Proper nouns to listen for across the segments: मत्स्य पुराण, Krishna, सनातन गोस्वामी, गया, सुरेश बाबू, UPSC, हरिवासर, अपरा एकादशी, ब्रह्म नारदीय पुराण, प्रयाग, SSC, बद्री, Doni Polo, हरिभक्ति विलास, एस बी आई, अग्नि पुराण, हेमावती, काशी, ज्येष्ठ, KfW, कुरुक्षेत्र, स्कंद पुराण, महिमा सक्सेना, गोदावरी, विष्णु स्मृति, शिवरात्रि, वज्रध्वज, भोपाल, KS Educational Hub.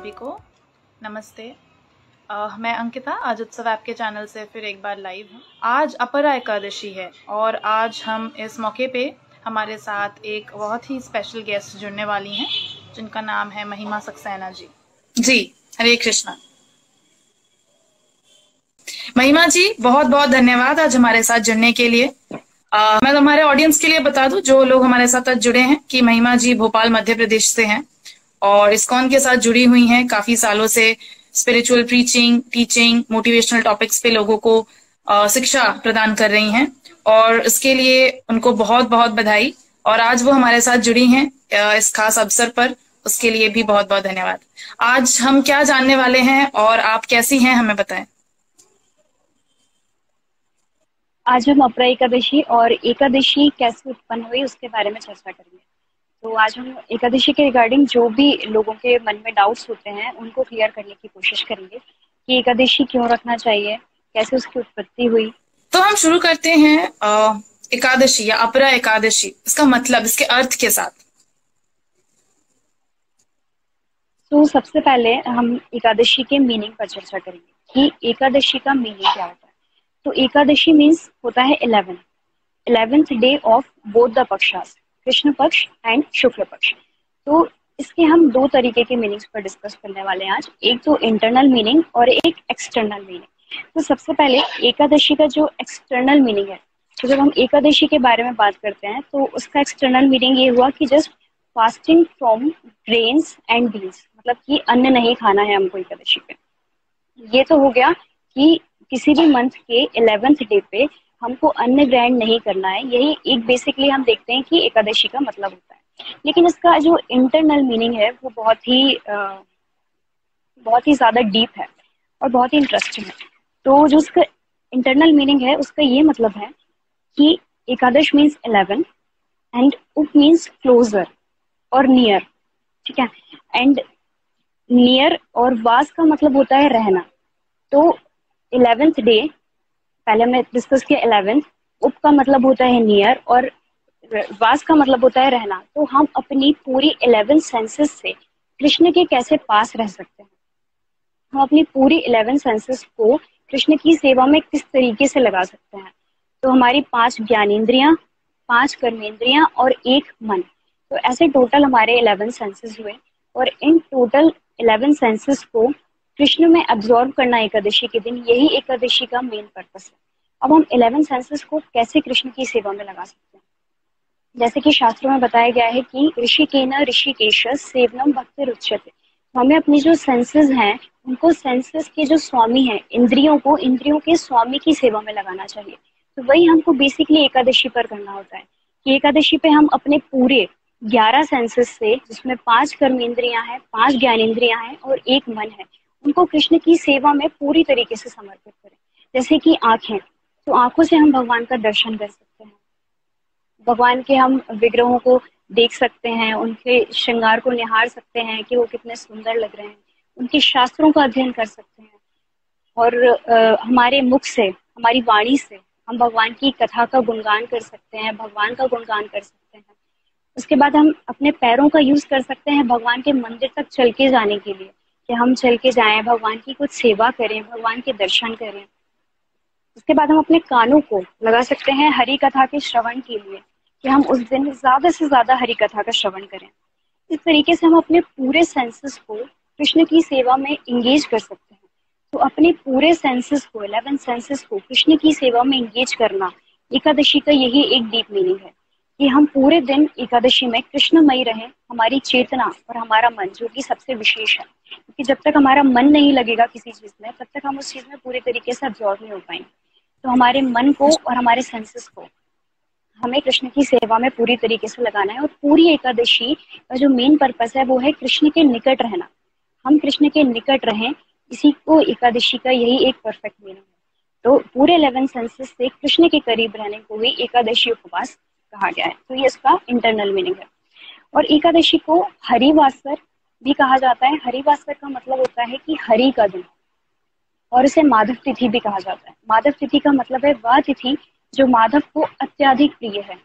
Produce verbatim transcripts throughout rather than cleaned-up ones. सभी को नमस्ते। uh, मैं अंकिता आज उत्सव ऐप के चैनल से फिर एक बार लाइव हूँ। आज अपरा एकादशी है और आज हम इस मौके पे हमारे साथ एक बहुत ही स्पेशल गेस्ट जुड़ने वाली हैं जिनका नाम है महिमा सक्सेना जी। जी हरे कृष्णा। महिमा जी बहुत बहुत धन्यवाद आज हमारे साथ जुड़ने के लिए। आ, मैं हमारे ऑडियंस के लिए बता दूं जो लोग हमारे साथ आज जुड़े हैं कि महिमा जी भोपाल मध्य प्रदेश से हैं और इस्कॉन के साथ जुड़ी हुई हैं। काफी सालों से spiritual preaching, teaching, motivational topics पे लोगों को आ, शिक्षा प्रदान कर रही हैं और इसके लिए उनको बहुत बहुत बधाई। और आज वो हमारे साथ जुड़ी हैं इस खास अवसर पर, उसके लिए भी बहुत बहुत धन्यवाद। आज हम क्या जानने वाले हैं और आप कैसी हैं हमें बताएं। आज हम अपरा एकादशी और एकादशी कैसे उत्पन्न हुई उसके बारे में चर्चा करेंगे। तो आज हम एकादशी के रिगार्डिंग जो भी लोगों के मन में डाउट्स होते हैं उनको क्लियर करने की कोशिश करेंगे कि एकादशी क्यों रखना चाहिए, कैसे उसकी उत्पत्ति हुई। तो हम शुरू करते हैं आ, एकादशी या अपरा एकादशी, इसका मतलब, इसके अर्थ के साथ। तो सबसे पहले हम एकादशी के मीनिंग पर चर्चा करेंगे कि एकादशी का मीनिंग क्या होता है। तो एकादशी मीन्स होता है eleven, eleventh day of both the पक्षास, Krishna पक्ष एंड शुक्ल पक्ष। तो इसके हम दो तरीके के मीनिंग्स पर डिस्कस करने वाले हैं आज, एक तो इंटरनल मीनिंग और एक एक्सटर्नल मीनिंग। तो सबसे पहले एकादशी का जो एक्सटर्नल मीनिंग है, तो जब हम एकादशी के बारे में बात करते हैं तो उसका एक्सटर्नल मीनिंग ये हुआ कि just fasting from grains and beans, मतलब कि अन्न नहीं खाना है हमको एकादशी पे। ये तो हो गया कि किसी भी मंथ के इलेवेंथ डे पे हमको अन्न ग्रहण नहीं करना है, यही एक बेसिकली हम देखते हैं कि एकादशी का मतलब होता है। लेकिन इसका जो इंटरनल मीनिंग है वो बहुत ही आ, बहुत ही ज्यादा डीप है और बहुत ही इंटरेस्टिंग है। तो जो उसका इंटरनल मीनिंग है उसका ये मतलब है कि एकादश मीन्स इलेवन एंड उप मीन्स क्लोजर और नियर, ठीक है। एंड नियर और वास का मतलब होता है रहना। तो इलेवेंथ डे पहले हमने डिस्कस किया, इलेवेंथ उप का मतलब होता है नियर और वास का मतलब होता है रहना। तो हम अपनी पूरी इलेवन सेंसेस से कृष्ण के कैसे पास रह सकते हैं, हम अपनी पूरी इलेवन सेंसेस को कृष्ण की सेवा में किस तरीके से लगा सकते हैं। तो हमारी पांच ज्ञानेंद्रियां, पांच कर्मेंद्रियां और एक मन, तो ऐसे टोटल हमारे इलेवन सेंसेस हुए और इन टोटल इलेवन सेंसेस को कृष्ण में अब्जॉर्व करना एकादशी के दिन, यही एकादशी का मेन पर्पस है। अब हम इलेवन सेंसेस को कैसे कृष्ण की सेवा में लगा सकते हैं, जैसे कि शास्त्रों में बताया गया है कि ऋषिकेन ऋषिकेश सेवनम भक्त रुच्यते। हमें अपनी जो सेंसेस हैं उनको, सेंसेस के जो स्वामी हैं इंद्रियों को, इंद्रियों के स्वामी की सेवा में लगाना चाहिए। तो वही हमको बेसिकली एकादशी पर करना होता है कि एकादशी पे हम अपने पूरे ग्यारह सेंसेस से, जिसमें पांच कर्मेंद्रियां हैं, पांच ज्ञानेंद्रियां हैं और एक मन है, उनको कृष्ण की सेवा में पूरी तरीके से समर्पित करें। जैसे कि आंखें, तो आंखों से हम भगवान का दर्शन कर सकते हैं, भगवान के हम विग्रहों को देख सकते हैं, उनके श्रृंगार को निहार सकते हैं कि वो कितने सुंदर लग रहे हैं, उनके शास्त्रों का अध्ययन कर सकते हैं। और आ, हमारे मुख से, हमारी वाणी से हम भगवान की कथा का गुणगान कर सकते हैं, भगवान का गुणगान कर सकते हैं। उसके बाद हम अपने पैरों का यूज कर सकते हैं भगवान के मंदिर तक चल के जाने के लिए, कि हम चल के जाएं, भगवान की कुछ सेवा करें, भगवान के दर्शन करें। उसके बाद हम अपने कानों को लगा सकते हैं हरि कथा के श्रवण के लिए, कि हम उस दिन ज्यादा से ज्यादा हरि कथा का श्रवण करें। इस तरीके से हम अपने पूरे सेंसेस को कृष्ण की सेवा में इंगेज कर सकते हैं। तो अपने पूरे सेंसेस को, इलेवन सेंसेस को कृष्ण की सेवा में इंगेज करना एकादशी का यही एक डीप मीनिंग है कि हम पूरे दिन एकादशी में कृष्णमयी रहें। हमारी चेतना और हमारा मन जो कि सबसे विशेष है, क्योंकि जब तक हमारा मन नहीं लगेगा किसी चीज में तब तक हम उस चीज में पूरे तरीके से अब्जॉर्व नहीं हो पाएंगे। तो हमारे मन को और हमारे सेंसेस को हमें कृष्ण की सेवा में पूरी तरीके से लगाना है। और पूरी एकादशी का जो मेन पर्पस है वो है कृष्ण के निकट रहना, हम कृष्ण के निकट रहें, इसी को एकादशी का यही एक परफेक्ट मीनिंग है। तो पूरे इलेवन सेंसेस से कृष्ण के करीब रहने को भी एकादशी उपवास कहा गया है। तो ये इसका इंटरनल मीनिंग है। और एकादशी को हरिवासर भी कहा जाता है। हरिवासर का मतलब होता है कि हरि का दिन, और इसे माधव तिथि भी कहा जाता है। माधव तिथि का मतलब है वह तिथि जो माधव को अत्याधिक प्रिय है।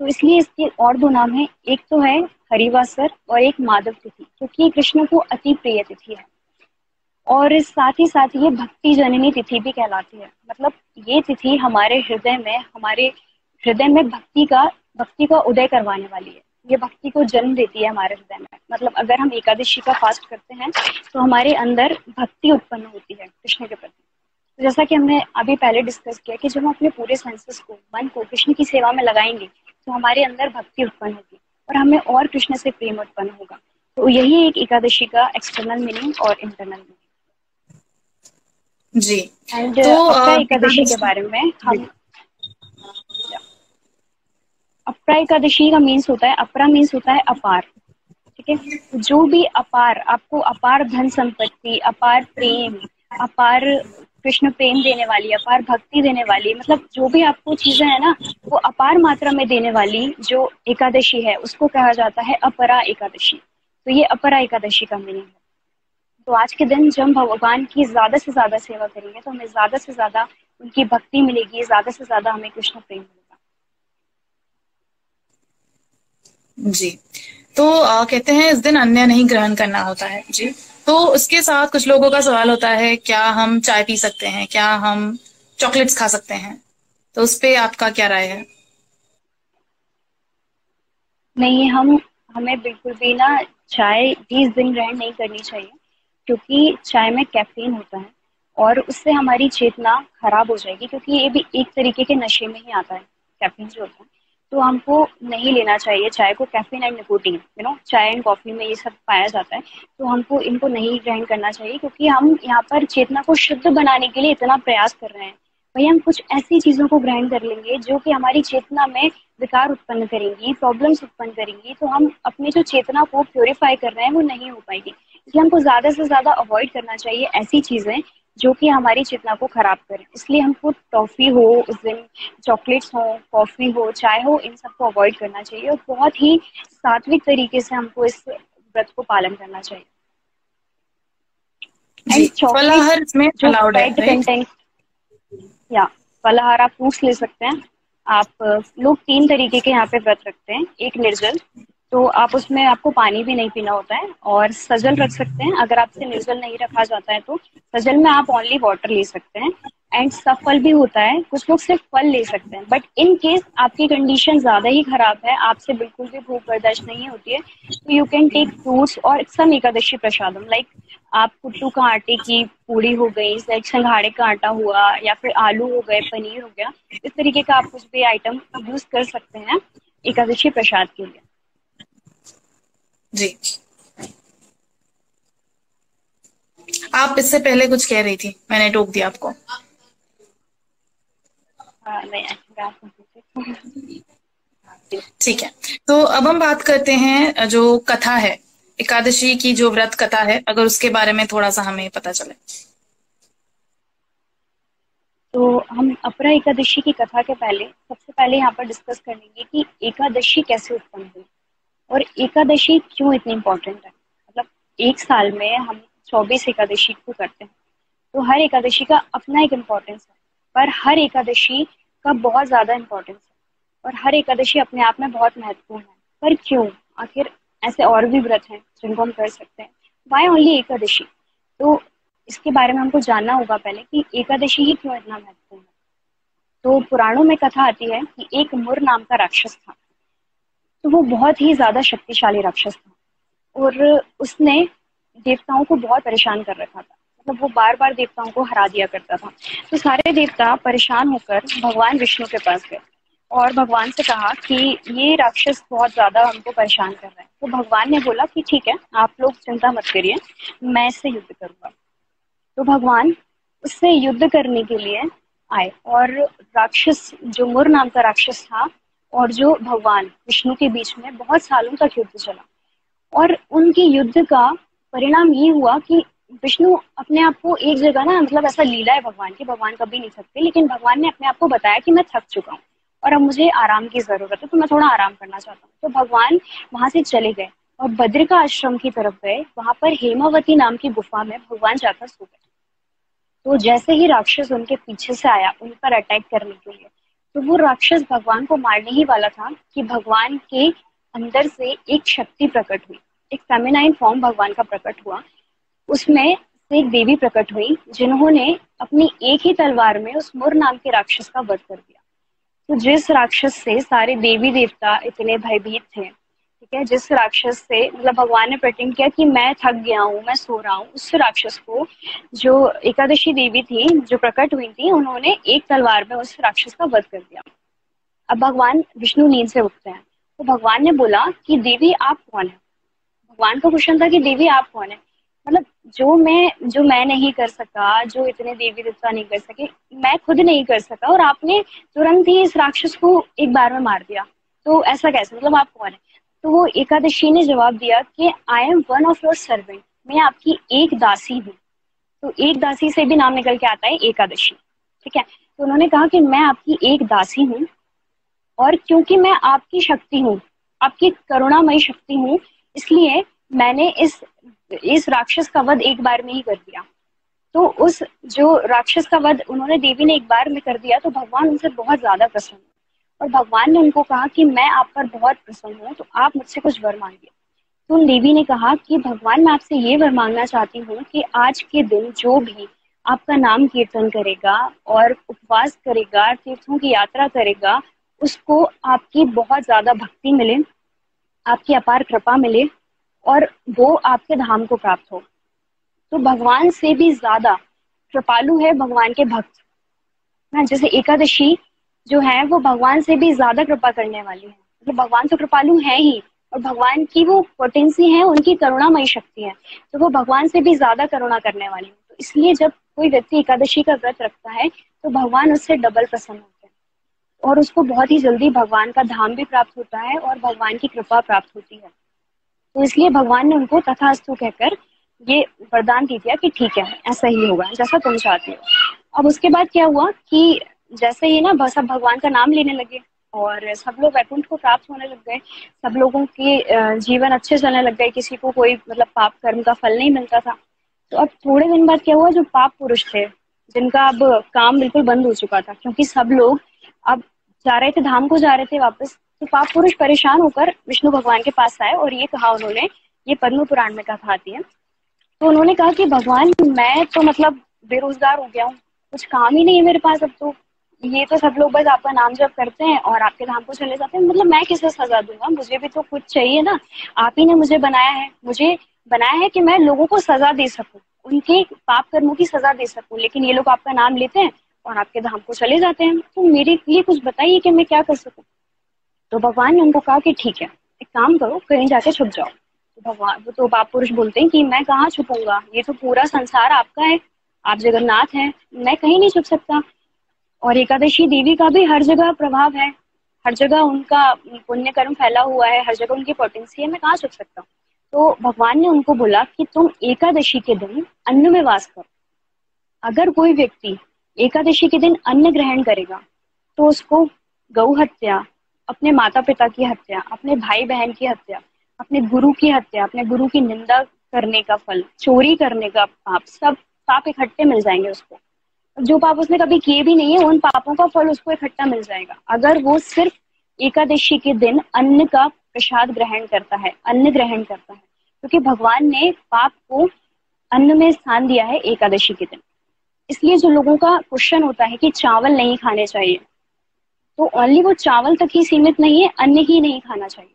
तो इसलिए इसके और दो नाम है, एक तो है हरिवासर और एक माधव तिथि, क्योंकि कृष्ण को अति प्रिय तिथि है। और साथ ही साथ ये भक्ति जननी तिथि भी कहलाती है, मतलब ये तिथि हमारे हृदय में हमारे हृदय में भक्ति का भक्ति का उदय करवाने वाली है। ये भक्ति को जन्म देती है हमारे हृदय में, मतलब अगर हम एकादशी का फास्ट करते हैं तो हमारे अंदर भक्ति उत्पन्न होती है कृष्ण के प्रति। तो जैसा कि हमने अभी पहले डिस्कस किया कि जब हम अपने पूरे सेंसेस को, मन को कृष्ण की सेवा में लगाएंगे तो हमारे अंदर भक्ति उत्पन्न होगी और हमें और कृष्ण से प्रेम उत्पन्न होगा। तो यही एक एकादशी का एक्सटर्नल मीनिंग और इंटरनल मीनिंग। जी। एंड अपरा एकादशी के बारे में हम, अपरा एकादशी का मीन्स होता है, अपरा मीन्स होता है अपार, ठीक है। जो भी अपार आपको, अपार धन संपत्ति, अपार प्रेम, अपार कृष्ण प्रेम देने वाली, अपार भक्ति देने वाली, मतलब जो भी आपको चीजें है ना वो अपार मात्रा में देने वाली जो एकादशी है उसको कहा जाता है अपरा एकादशी। तो ये अपरा एकादशी का मीनिंग है। तो आज के दिन जब हम भगवान की ज्यादा से ज्यादा सेवा करेंगे तो हमें ज्यादा से ज्यादा उनकी भक्ति मिलेगी, ज्यादा से ज्यादा हमें कृष्ण प्रेम मिलेगा। जी। तो आ, कहते हैं इस दिन अन्न नहीं ग्रहण करना होता है। जी। तो उसके साथ कुछ लोगों का सवाल होता है, क्या हम चाय पी सकते हैं, क्या हम चॉकलेट्स खा सकते हैं, तो उस पे आपका क्या राय है? नहीं, हम हमें बिल्कुल भी ना चाय बीस दिन ग्रहण नहीं करनी चाहिए, क्योंकि चाय में कैफीन होता है और उससे हमारी चेतना खराब हो जाएगी, क्योंकि ये भी एक तरीके के नशे में ही आता है कैफीन जो होता है। तो हमको नहीं लेना चाहिए चाय को, caffeine and nicotine, you know, चाय एंड कॉफी में ये सब पाया जाता है। तो हमको इनको नहीं ग्रहण करना चाहिए, क्योंकि हम यहाँ पर चेतना को शुद्ध बनाने के लिए इतना प्रयास कर रहे हैं, भाई हम कुछ ऐसी चीजों को ग्रहण कर लेंगे जो कि हमारी चेतना में विकार उत्पन्न करेंगी, प्रॉब्लम्स उत्पन्न करेंगी, तो हम अपने जो चेतना को प्योरीफाई कर रहे हैं वो नहीं हो पाएगी। इसलिए हमको ज्यादा से ज्यादा अवॉइड करना चाहिए ऐसी चीजें जो कि हमारी चेतना को खराब करे। इसलिए हमको टॉफी हो उस दिन, चॉकलेट्स हो, कॉफी हो, चाय हो, इन सबको अवॉइड करना चाहिए और बहुत ही सात्विक तरीके से हमको इस व्रत को पालन करना चाहिए। फलाहार इसमें अलाउड है या फलाहार आप फ्रूट्स ले सकते हैं। आप लोग तीन तरीके के यहाँ पे व्रत रखते हैं। एक निर्जल, तो आप उसमें आपको पानी भी नहीं पीना होता है, और सजल रख सकते हैं। अगर आपसे निर्जल नहीं रखा जाता है तो सजल में आप ओनली वाटर ले सकते हैं। एंड सफल भी होता है, कुछ लोग सिर्फ फल ले सकते हैं। बट इन केस आपकी कंडीशन ज्यादा ही खराब है, आपसे बिल्कुल भी भूख बर्दाश्त नहीं होती है, तो यू कैन टेक फ्रूट्स और सम एकादशी प्रसादम, लाइक आप कुट्टू का आटे की पूड़ी हो गई, लाइक संघाड़े का आटा हुआ, या फिर आलू हो गए, पनीर हो गया, इस तरीके का आप कुछ भी आइटम यूज कर सकते हैं एकादशी प्रसाद के लिए। जी। आप इससे पहले कुछ कह रही थी, मैंने टोक दिया आपको। ठीक है, तो अब हम बात करते हैं जो कथा है एकादशी की, जो व्रत कथा है, अगर उसके बारे में थोड़ा सा हमें पता चले। तो हम अपरा एकादशी की कथा के पहले सबसे पहले यहाँ पर डिस्कस करेंगे कि एकादशी कैसे उत्पन्न हुई और एकादशी क्यों इतनी इम्पोर्टेंट है। मतलब एक साल में हम चौबीस एकादशी को करते हैं, तो हर एकादशी का अपना एक इम्पोर्टेंस है, पर हर एकादशी का बहुत ज्यादा इम्पोर्टेंस है और हर एकादशी अपने आप में बहुत महत्वपूर्ण है। पर क्यों? आखिर ऐसे और भी व्रत हैं जिनको हम कर सकते हैं, वाई ओनली एकादशी? तो इसके बारे में हमको जानना होगा पहले कि एकादशी ही क्यों इतना महत्वपूर्ण है। तो पुराणों में कथा आती है कि एक मुर नाम का राक्षस था, तो वो बहुत ही ज्यादा शक्तिशाली राक्षस था और उसने देवताओं को बहुत परेशान कर रखा था, मतलब वो बार बार देवताओं को हरा दिया करता था। तो सारे देवता परेशान होकर भगवान विष्णु के पास गए और भगवान से कहा कि ये राक्षस बहुत ज्यादा हमको परेशान कर रहा है। तो भगवान ने बोला कि ठीक है, आप लोग चिंता मत करिए, मैं इससे युद्ध करूंगा। तो भगवान उससे युद्ध करने के लिए आए और राक्षस, जो मुर नाम का राक्षस था, और जो भगवान विष्णु के बीच में बहुत सालों तक युद्ध चला और उनके युद्ध का परिणाम ये हुआ कि विष्णु अपने आप को एक जगह ना, मतलब ऐसा लीला है भगवान की, भगवान कभी नहीं थकते, लेकिन भगवान ने अपने आप को बताया कि मैं थक चुका हूँ और अब मुझे आराम की जरूरत है, तो मैं थोड़ा आराम करना चाहता हूँ। तो भगवान वहां से चले गए और बद्री का आश्रम की तरफ गए। वहां पर हेमावती नाम की गुफा में भगवान जाकर सो गए। तो जैसे ही राक्षस उनके पीछे से आया उन पर अटैक करने के लिए, तो वो राक्षस भगवान को मारने ही वाला था कि भगवान के अंदर से एक शक्ति प्रकट हुई, एक फेमिनाइन फॉर्म भगवान का प्रकट हुआ। उसमें से एक देवी प्रकट हुई जिन्होंने अपनी एक ही तलवार में उस मुर नाम के राक्षस का वध कर दिया। तो जिस राक्षस से सारे देवी देवता इतने भयभीत थे, ठीक है, जिस राक्षस से मतलब भगवान ने प्रेटेंड किया कि मैं थक गया हूँ, मैं सो रहा हूँ, उस राक्षस को जो एकादशी देवी थी जो प्रकट हुई थी, उन्होंने एक तलवार में उस राक्षस का वध कर दिया। अब भगवान विष्णु नींद से उठते हैं तो भगवान ने बोला कि देवी आप कौन है। भगवान का क्वेश्चन था कि देवी आप कौन है, मतलब जो मैं जो मैं नहीं कर सका, जो इतने देवी देवता नहीं कर सके, मैं खुद नहीं कर सका, और आपने तुरंत ही इस राक्षस को एक बार में मार दिया, तो ऐसा कैसे, मतलब आप कौन है। तो वो एकादशी ने जवाब दिया कि I am one of your servant, मैं आपकी एक दासी हूँ। तो एक दासी से भी नाम निकल के आता है एकादशी, ठीक है। तो उन्होंने कहा कि मैं आपकी एक दासी हूँ, और क्योंकि मैं आपकी शक्ति हूँ, आपकी करुणामयी शक्ति हूँ, इसलिए मैंने इस इस राक्षस का वध एक बार में ही कर दिया। तो उस जो राक्षस का वध उन्होंने देवी ने एक बार में कर दिया, तो भगवान उनसे बहुत ज्यादा प्रसन्न, और भगवान ने उनको कहा कि मैं आप पर बहुत प्रसन्न हूँ, तो आप मुझसे कुछ वर मांगिए। तो उन देवी ने कहा कि भगवान मैं आपसे ये वर मांगना चाहती हूँ कि आज के दिन जो भी आपका नाम कीर्तन करेगा और उपवास करेगा, तीर्थों की यात्रा करेगा, उसको आपकी बहुत ज्यादा भक्ति मिले, आपकी अपार कृपा मिले, और वो आपके धाम को प्राप्त हो। तो भगवान से भी ज्यादा कृपालु है भगवान के भक्त ना, जैसे एकादशी जो है वो भगवान से भी ज्यादा कृपा करने वाली है। मतलब तो भगवान तो कृपालु है ही, और भगवान की वो पोटेंसी है, उनकी करुणामयी शक्ति है, तो वो भगवान से भी ज्यादा करुणा करने वाली है। तो इसलिए जब कोई व्यक्ति एकादशी का व्रत रखता है तो भगवान उससे डबल प्रसन्न होते हैं, और उसको बहुत ही जल्दी भगवान का धाम भी प्राप्त होता है और भगवान की कृपा प्राप्त होती है। तो इसलिए भगवान ने उनको तथास्तु कहकर ये वरदान दे दिया कि ठीक है, ऐसा ही होगा जैसा तुम चाहते हो। अब उसके बाद क्या हुआ कि जैसे ही ना सब भगवान का नाम लेने लगे और सब लोग वैकुंठ को प्राप्त होने लग गए, सब लोगों के जीवन अच्छे चलने लग गए, किसी को कोई मतलब पाप कर्म का फल नहीं मिलता था। तो अब थोड़े दिन बाद क्या हुआ, जो पाप पुरुष थे जिनका अब काम बिल्कुल बंद हो चुका था, क्योंकि सब लोग अब जा रहे थे, धाम को जा रहे थे वापस, तो पाप पुरुष परेशान होकर विष्णु भगवान के पास आए और ये कहा उन्होंने, ये पद्म पुराण में कथा आती है, तो उन्होंने कहा कि भगवान मैं तो मतलब बेरोजगार हो गया हूँ, कुछ काम ही नहीं है मेरे पास अब, तो ये तो सब लोग बस आपका नाम जप करते हैं और आपके धाम को चले जाते हैं, मतलब मैं किसे सजा दूंगा, मुझे भी तो कुछ चाहिए ना, आप ही ने मुझे बनाया है, मुझे बनाया है कि मैं लोगों को सजा दे सकूं, उनके पाप कर्मों की सजा दे सकूं, लेकिन ये लोग आपका नाम लेते हैं और आपके धाम को चले जाते हैं, तो मेरे लिए कुछ बताइए कि मैं क्या कर सकूं। तो भगवान ने उनको कहा कि ठीक है, एक काम करो, कहीं जाके छुप जाओ। तो भगवान तो पाप पुरुष बोलते हैं कि मैं कहाँ छुपूंगा, ये तो पूरा संसार आपका है, आप जगन्नाथ हैं, मैं कहीं नहीं छुप सकता, और एकादशी देवी का भी हर जगह प्रभाव है, हर जगह उनका पुण्य कर्म फैला हुआ है, हर जगह उनकी पोटेंसी है, मैं कहाँ छुप सकता हूँ। तो भगवान ने उनको बोला कि तुम एकादशी के दिन अन्न में वास करो, अगर कोई व्यक्ति एकादशी के दिन अन्न ग्रहण करेगा तो उसको गौ हत्या, अपने माता पिता की हत्या, अपने भाई बहन की हत्या, अपने गुरु की हत्या, अपने गुरु की निंदा करने का फल, चोरी करने का पाप, सब पाप इकट्ठे मिल जाएंगे उसको। जो पाप उसने कभी किए भी नहीं है उन पापों का फल उसको इकट्ठा मिल जाएगा, अगर वो सिर्फ एकादशी के दिन अन्न का प्रसाद ग्रहण करता है, अन्न ग्रहण करता है, क्योंकि भगवान ने पाप को अन्न में स्थान दिया है एकादशी के दिन। इसलिए जो लोगों का क्वेश्चन होता है कि चावल नहीं खाने चाहिए, तो ओनली वो चावल तक ही सीमित नहीं है, अन्न ही नहीं खाना चाहिए।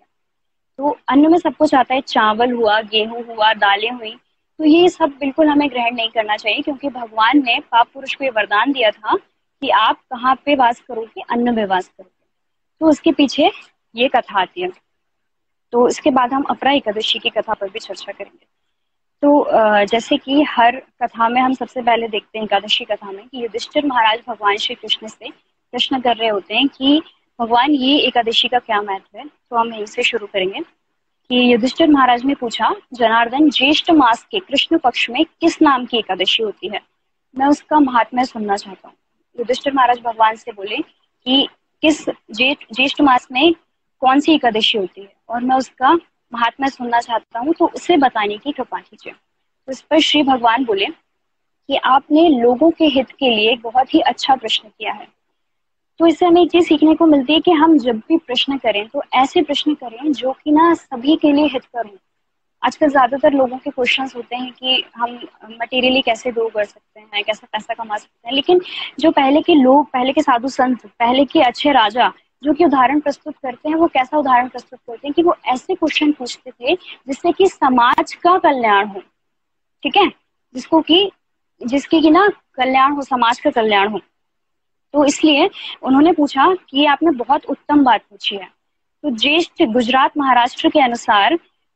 तो अन्न में सब कुछ आता है, चावल हुआ, गेहूं हुआ, दालें हुई, तो ये सब बिल्कुल हमें ग्रहण नहीं करना चाहिए, क्योंकि भगवान ने पाप पुरुष को वरदान दिया था कि आप कहाँ पे वास करोगे, अन्न में वास करोगे। तो उसके पीछे ये कथा आती है। तो इसके बाद हम अपरा एकादशी की कथा पर भी चर्चा करेंगे। तो जैसे कि हर कथा में हम सबसे पहले देखते हैं एकादशी कथा में कि युधिष्ठिर महाराज भगवान श्री कृष्ण से प्रश्न कर रहे होते हैं कि भगवान ये एकादशी का क्या महत्व है। तो हम यहीं से शुरू करेंगे कि युधिष्ठिर महाराज ने पूछा, जनार्दन ज्येष्ठ मास के कृष्ण पक्ष में किस नाम की एकादशी होती है, मैं उसका महात्म्य सुनना चाहता हूँ। युधिष्ठिर महाराज भगवान से बोले कि किस ज्येष्ठ मास में कौन सी एकादशी होती है और मैं उसका महात्म्य सुनना चाहता हूँ, तो उसे बताने की कृपा कीजिए। तो इस पर श्री भगवान बोले कि आपने लोगों के हित के लिए बहुत ही अच्छा प्रश्न किया है, तो इससे हमें एक चीज सीखने को मिलती है कि हम जब भी प्रश्न करें तो ऐसे प्रश्न करें जो कि ना सभी के लिए हितकर हो। आजकल ज्यादातर लोगों के क्वेश्चंस होते हैं कि हम मटेरियली कैसे ग्रो कर सकते हैं, कैसे पैसा कमा सकते हैं, लेकिन जो पहले के लोग, पहले के साधु संत, पहले के अच्छे राजा जो कि उदाहरण प्रस्तुत करते हैं, वो कैसा उदाहरण प्रस्तुत करते हैं कि वो ऐसे क्वेश्चन पूछते थे जिससे कि समाज का कल्याण हो, ठीक है, जिसको कि जिसके कि ना कल्याण हो, समाज का कल्याण हो। तो इसलिए उन्होंने पूछा कि ये आपने बहुत उत्तम बात पूछी है। तो ज्येष्ठ गुजरात महाराष्ट्र के अनुसार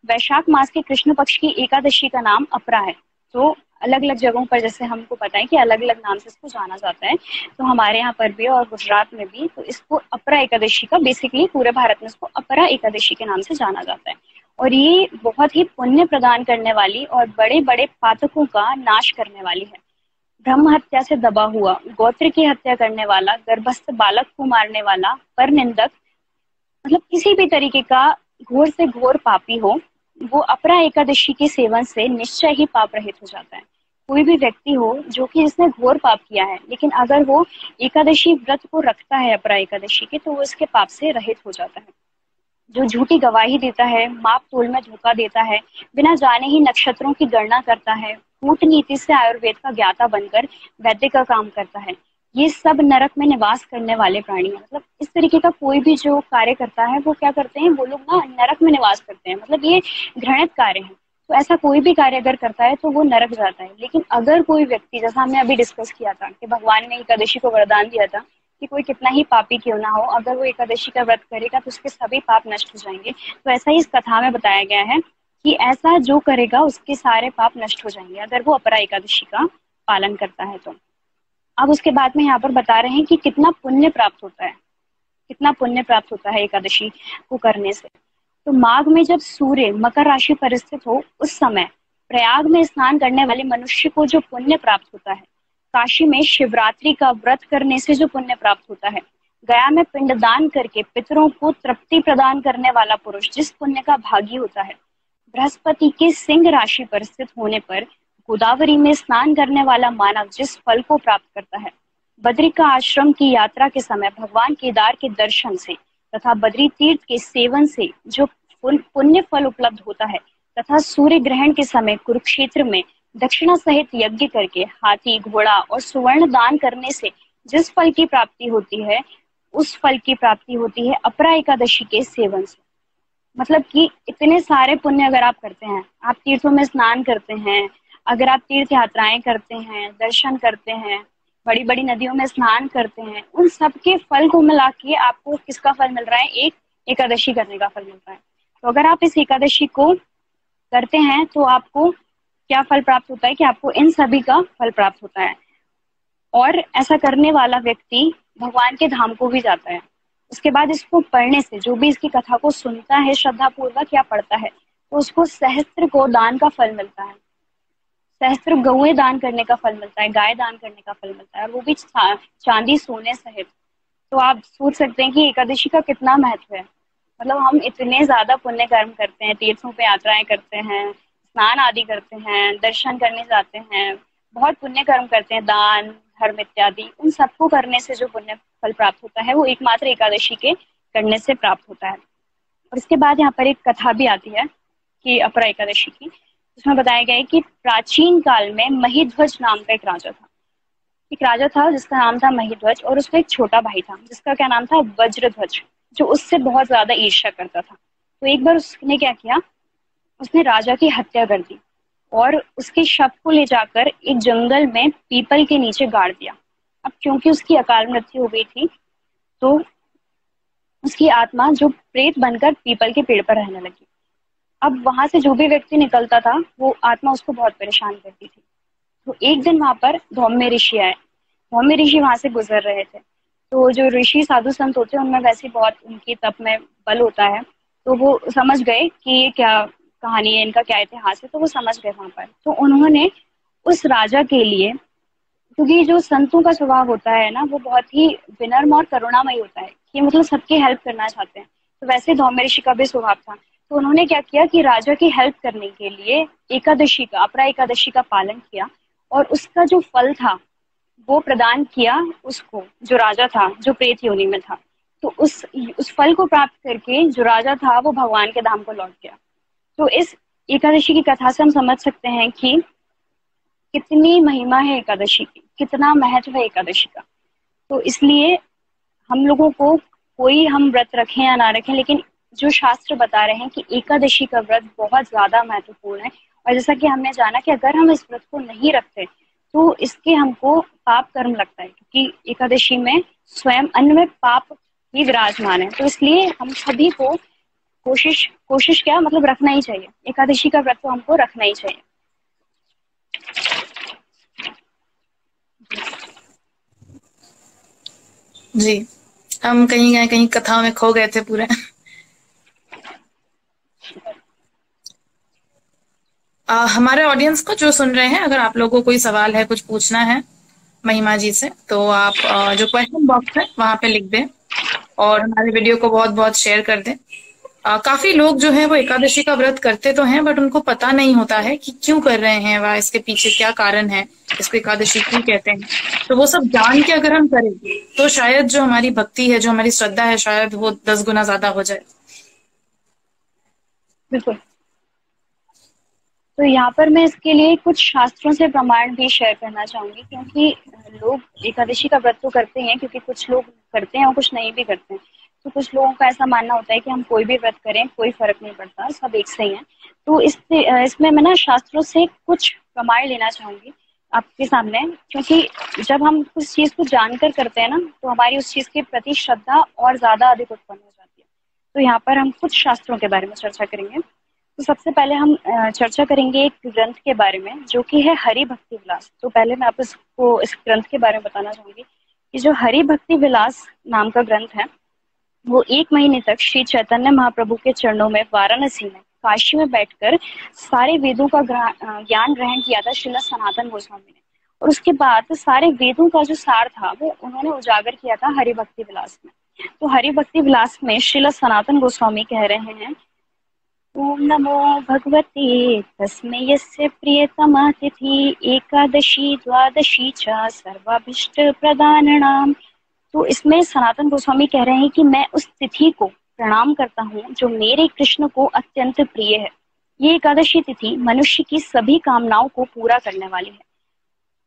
वैशाख मास के कृष्ण पक्ष की एकादशी का नाम अपरा है। तो अलग अलग जगहों पर, जैसे हमको पता है कि अलग अलग नाम से इसको जाना जाता है, तो हमारे यहाँ पर भी और गुजरात में भी, तो इसको अपरा एकादशी का, बेसिकली पूरे भारत में इसको अपरा एकादशी के नाम से जाना जाता है। और ये बहुत ही पुण्य प्रदान करने वाली और बड़े बड़े पातकों का नाश करने वाली है। ब्रह्म हत्या से दबा हुआ, गोत्र की हत्या करने वाला, गर्भस्थ बालक को मारने वाला, पर निंदक, मतलब किसी भी तरीके का घोर से घोर पापी हो, वो अपरा एकादशी के सेवन से निश्चय ही पाप रहित हो जाता है। कोई भी व्यक्ति हो जो कि जिसने घोर पाप किया है, लेकिन अगर वो एकादशी व्रत को रखता है अपरा एकादशी के, तो वो इसके पाप से रहित हो जाता है। जो झूठी गवाही देता है, माप तोल में धोखा देता है, बिना जाने ही नक्षत्रों की गणना करता है, कूटनीति से आयुर्वेद का ज्ञाता बनकर वैद्य का काम करता है, ये सब नरक में निवास करने वाले प्राणी हैं। मतलब इस तरीके का कोई भी जो कार्य करता है, वो क्या करते हैं, वो लोग ना नरक में निवास करते हैं, मतलब ये घृणित कार्य है। तो ऐसा कोई भी कार्य अगर करता है तो वो नरक जाता है। लेकिन अगर कोई व्यक्ति, जैसा हमने अभी डिस्कस किया था कि भगवान ने एकादशी को वरदान दिया था कि कोई कितना ही पापी क्यों ना हो, अगर वो एकादशी का व्रत करेगा तो उसके सभी पाप नष्ट हो जाएंगे, तो ऐसा ही इस कथा में बताया गया है कि ऐसा जो करेगा उसके सारे पाप नष्ट हो जाएंगे अगर वो अपरा एकादशी का पालन करता है। तो अब उसके बाद में यहाँ पर बता रहे हैं कि कितना पुण्य प्राप्त होता है, कितना पुण्य प्राप्त होता है एकादशी को करने से। तो माघ में जब सूर्य मकर राशि पर स्थित हो, उस समय प्रयाग में स्नान करने वाले मनुष्य को जो पुण्य प्राप्त होता है, काशी में शिवरात्रि का व्रत करने से जो पुण्य प्राप्त होता है, गया में पिंडदान करके पितरों को तृप्ति प्रदान करने वाला पुरुष जिस पुण्य का भागी होता है, बृहस्पति के सिंह राशि पर स्थित होने पर गोदावरी में स्नान करने वाला मानव जिस फल को प्राप्त करता है, बद्री का आश्रम की यात्रा के समय भगवान केदार के दर्शन से तथा बद्री तीर्थ के सेवन से जो पुण्य फल उपलब्ध होता है, तथा सूर्य ग्रहण के समय कुरुक्षेत्र में दक्षिणा सहित यज्ञ करके हाथी, घोड़ा और सुवर्ण दान करने से जिस फल की प्राप्ति होती है, उस फल की प्राप्ति होती है अपरा एकादशी के सेवन से। मतलब कि इतने सारे पुण्य अगर आप करते हैं, आप तीर्थों में स्नान करते हैं, अगर आप तीर्थ यात्राएं करते हैं, दर्शन करते हैं, बड़ी बड़ी नदियों में स्नान करते हैं, उन सब के फल को मिला के आपको किसका फल मिल रहा है, एक एकादशी करने का फल मिल रहा है। तो अगर आप इस एकादशी को करते हैं तो आपको क्या फल प्राप्त होता है कि आपको इन सभी का फल प्राप्त होता है। और ऐसा करने वाला व्यक्ति भगवान के धाम को भी जाता है। उसके बाद इसको पढ़ने से, जो भी इसकी कथा को सुनता है श्रद्धापूर्वक या पढ़ता है, तो उसको सहस्त्र को दान का फल मिलता है, सहस्त्र गौएं दान करने का फल मिलता है, गाय दान करने का फल मिलता है, और वो भी चांदी सोने सहित। तो आप सोच सकते हैं कि एकादशी का कितना महत्व है। मतलब हम इतने ज्यादा पुण्य कर्म करते हैं, तीर्थों पे यात्राएं करते हैं, स्नान आदि करते हैं, दर्शन करने जाते हैं, बहुत पुण्य कर्म करते हैं, दान, धर्म इत्यादि, उन सबको करने से जो पुण्य फल प्राप्त होता है वो एकमात्र एकादशी के करने से प्राप्त होता है। और इसके बाद यहाँ पर एक कथा भी आती है कि अपरा एकादशी की, उसमें बताया गया है कि प्राचीन काल में महिध्वज नाम का एक राजा था, एक राजा था जिसका नाम था महिध्वज, और उसका एक छोटा भाई था जिसका क्या नाम था, वज्रध्वज, जो उससे बहुत ज्यादा ईर्ष्या करता था। तो एक बार उसने क्या किया, उसने राजा की हत्या कर दी और उसके शव को ले जाकर एक जंगल में पीपल के नीचे गाड़ दिया। अब क्योंकि उसकी अकाल मृत्यु हो गई थी, तो उसकी आत्मा जो प्रेत बनकर पीपल के पेड़ पर रहने लगी। अब वहां से जो भी व्यक्ति निकलता था, वो आत्मा उसको बहुत परेशान करती थी। तो एक दिन वहां पर भौम्य ऋषि आए, भौम्य ऋषि वहां से गुजर रहे थे। तो जो ऋषि साधु संत होते हैं, उनमें वैसे बहुत उनकी तप में बल होता है, तो वो समझ गए कि ये क्या कहानी है, इनका क्या इतिहास है, तो वो समझ गए वहां पर। तो उन्होंने उस राजा के लिए, क्योंकि जो संतों का स्वभाव होता है ना, वो बहुत ही विनम्र और करुणामयी होता है, कि मतलब सबकी हेल्प करना चाहते हैं, तो वैसे भौम्य ऋषि का भी स्वभाव था। तो उन्होंने क्या किया कि राजा की हेल्प करने के लिए एकादशी का, अपरा एकादशी का पालन किया, और उसका जो फल था वो प्रदान किया उसको जो राजा था, जो प्रेत योनि में था। तो उस उस फल को प्राप्त करके जो राजा था वो भगवान के धाम को लौट गया। तो इस एकादशी की कथा से हम समझ सकते हैं कि कितनी महिमा है एकादशी की, कितना महत्व है एकादशी का। तो इसलिए हम लोगों को कोई हम व्रत रखें या ना रखें, लेकिन जो शास्त्र बता रहे हैं कि एकादशी का व्रत बहुत ज्यादा महत्वपूर्ण है। और जैसा कि हमने जाना कि अगर हम इस व्रत को नहीं रखते तो इसके हमको पाप कर्म लगता है, क्योंकि एकादशी में स्वयं अन्न में पाप ही विराजमान है। तो इसलिए हम सभी को कोशिश कोशिश क्या मतलब रखना ही चाहिए, एकादशी का व्रत तो हमको रखना ही चाहिए। जी, हम कहीं गए, कहीं कथाओं में खो गए थे पूरा। आ, हमारे ऑडियंस को जो सुन रहे हैं, अगर आप लोगों को कोई सवाल है, कुछ पूछना है महिमा जी से, तो आप आ, जो क्वेश्चन बॉक्स है वहां पे लिख दें और हमारे वीडियो को बहुत बहुत शेयर कर दें। आ, काफी लोग जो है वो एकादशी का व्रत करते तो हैं, बट उनको पता नहीं होता है कि क्यों कर रहे हैं वह, इसके पीछे क्या कारण है, इसको एकादशी क्यों कहते हैं। तो वो सब जान के अगर हम करें तो शायद जो हमारी भक्ति है, जो हमारी श्रद्धा है, शायद वो दस गुना ज्यादा हो जाए। बिल्कुल। तो यहाँ पर मैं इसके लिए कुछ शास्त्रों से प्रमाण भी शेयर करना चाहूंगी, क्योंकि लोग एकादशी का व्रत तो करते हैं, क्योंकि कुछ लोग करते हैं और कुछ नहीं भी करते हैं। तो कुछ लोगों का ऐसा मानना होता है कि हम कोई भी व्रत करें कोई फर्क नहीं पड़ता, सब एक से ही है। तो इससे इसमें मैं ना शास्त्रों से कुछ प्रमाण लेना चाहूंगी आपके सामने, क्योंकि जब हम उस चीज को जानकर करते हैं ना, तो हमारी उस चीज के प्रति श्रद्धा और ज्यादा अधिक उत्पन्न हो जाती है। तो यहाँ पर हम कुछ शास्त्रों के बारे में चर्चा करेंगे। तो सबसे पहले हम चर्चा करेंगे एक ग्रंथ के बारे में जो कि है हरिभक्ति विलास। तो पहले मैं आप इसको इस ग्रंथ के बारे में बताना चाहूंगी कि जो हरिभक्ति विलास नाम का ग्रंथ है, वो एक महीने तक श्री चैतन्य महाप्रभु के चरणों में वाराणसी में, काशी में बैठकर सारे वेदों का ज्ञान ग्रहण किया था श्रीमद सनातन गोस्वामी ने। और उसके बाद सारे वेदों का जो सार था वो उन्होंने उजागर किया था हरिभक्ति विलास में। तो हरिभक्ति विलास में श्रीमद सनातन गोस्वामी कह रहे हैं, ओम नमो भगवते तस्मै यस्य प्रियतमा तिथि एकादशी द्वादशी च सर्वाभिष्ट प्रदानणाम्। तो इसमें सनातन गोस्वामी कह रहे हैं कि मैं उस तिथि को प्रणाम करता हूँ जो मेरे कृष्ण को अत्यंत प्रिय है। ये एकादशी तिथि मनुष्य की सभी कामनाओं को पूरा करने वाली है,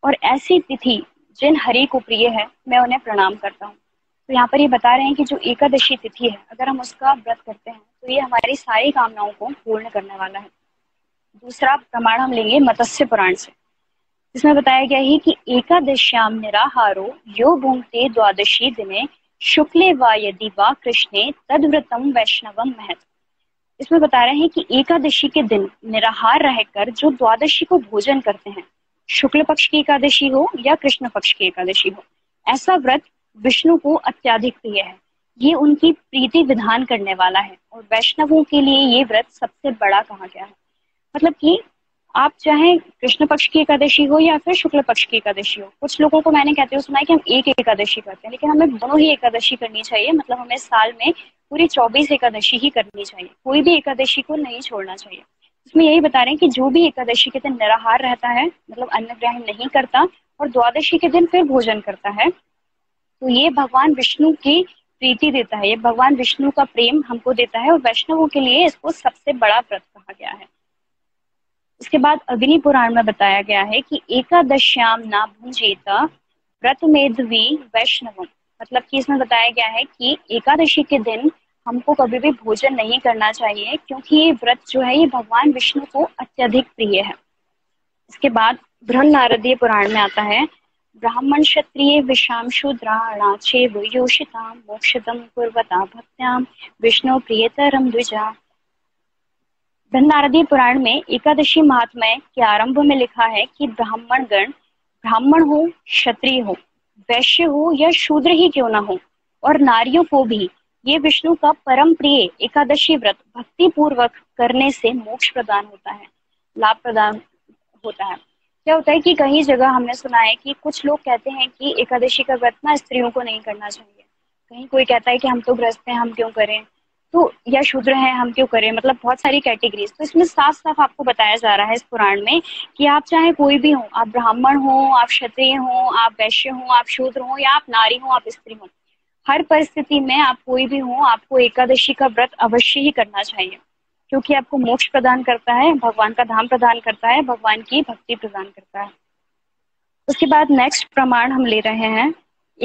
और ऐसी तिथि जिन हरि को प्रिय है मैं उन्हें प्रणाम करता हूँ। तो यहाँ पर ये बता रहे हैं कि जो एकादशी तिथि है, अगर हम उसका व्रत करते हैं तो ये हमारी सारी कामनाओं को पूर्ण करने वाला है। दूसरा प्रमाण हम लेंगे मत्स्य पुराण से, इसमें बताया गया है कि एकादश्याम निराहारो यो भुंक्ते द्वादशी दिने शुक्ले वा यदि वा कृष्णे तद्व्रतम वैष्णवम महत। इसमें बता रहे हैं कि एकादशी के दिन निराहार रहकर जो द्वादशी को भोजन करते हैं, शुक्ल पक्ष की एकादशी हो या कृष्ण पक्ष की एकादशी हो, ऐसा व्रत विष्णु को अत्याधिक प्रिय है, ये उनकी प्रीति विधान करने वाला है, और वैष्णवों के लिए ये व्रत सबसे बड़ा कहा गया है। मतलब कि आप चाहे कृष्ण पक्ष की एकादशी हो या फिर शुक्ल पक्ष की एकादशी हो, कुछ लोगों को मैंने कहते हुए सुना है कि हम एक एकादशी करते हैं, लेकिन हमें दोनों ही एकादशी करनी चाहिए। मतलब हमें साल में पूरी चौबीस एकादशी ही करनी चाहिए, कोई भी एकादशी को नहीं छोड़ना चाहिए। इसमें यही बता रहे हैं कि जो भी एकादशी के दिन निराहार रहता है, मतलब अन्न ग्रहण नहीं करता, और द्वादशी के दिन फिर भोजन करता है, तो ये भगवान विष्णु की प्रीति देता है, ये भगवान विष्णु का प्रेम हमको देता है, और वैष्णवों के लिए इसको सबसे बड़ा व्रत कहा गया है। इसके बाद अग्नि पुराण में बताया गया है कि एकादश्याम ना भुंजेता व्रत मेधवी वैष्णवम। मतलब कि इसमें बताया गया है कि एकादशी के दिन हमको कभी भी भोजन नहीं करना चाहिए, क्योंकि ये व्रत जो है ये भगवान विष्णु को अत्यधिक प्रिय है। इसके बाद ब्रह्म नारदीय पुराण में आता है, ब्राह्मण क्षत्रिय विषाम शूद्राणाचे योषिताम मोक्षदम कुर्वता भक्त्याम विष्णु प्रियतरम द्विजा। ब्रह्म नारदीय पुराण में एकादशी महात्म्य के आरंभ में लिखा है कि ब्राह्मण गण, ब्राह्मण हो, क्षत्रिय हो, वैश्य हो या शूद्र ही क्यों ना हो, और नारियों को भी ये विष्णु का परम प्रिय एकादशी व्रत भक्ति पूर्वक करने से मोक्ष प्रदान होता है, लाभ प्रदान होता है। क्या होता है कि कई जगह हमने सुना है कि कुछ लोग कहते हैं कि एकादशी का व्रत ना स्त्रियों को नहीं करना चाहिए, कहीं कोई कहता है कि हम तो गृहस्थ हैं, हम क्यों करें। तो या शूद्र है हम क्यों करें, मतलब बहुत सारी कैटेगरीज। तो इसमें साफ साफ आपको बताया जा रहा है इस पुराण में कि आप चाहे कोई भी हो, आप ब्राह्मण हो, आप क्षत्रिय हो, आप वैश्य हो, आप शूद्र हो, या आप नारी हो, आप स्त्री हो, हर परिस्थिति में आप कोई भी हो, आपको एकादशी का व्रत अवश्य ही करना चाहिए, क्योंकि आपको मोक्ष प्रदान करता है, भगवान का धाम प्रदान करता है, भगवान की भक्ति प्रदान करता है। उसके बाद नेक्स्ट प्रमाण हम ले रहे हैं,